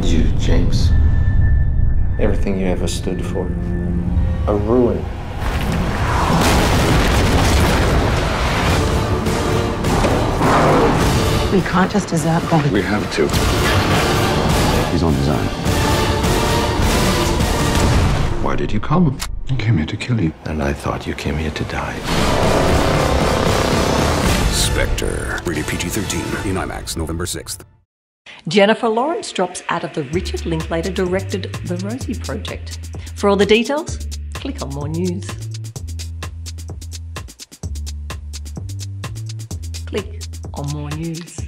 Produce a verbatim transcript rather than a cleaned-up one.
defined you, James. Everything you ever stood for. A ruin. We can't just desert Bobby. We have to. He's on his own. Why did you come? I came here to kill you. And I thought you came here to die. Spectre. Rated P G thirteen. In IMAX, November sixth. Jennifer Lawrence drops out of the Richard Linklater directed The Rosie Project. For all the details, click on More News. Click on More News.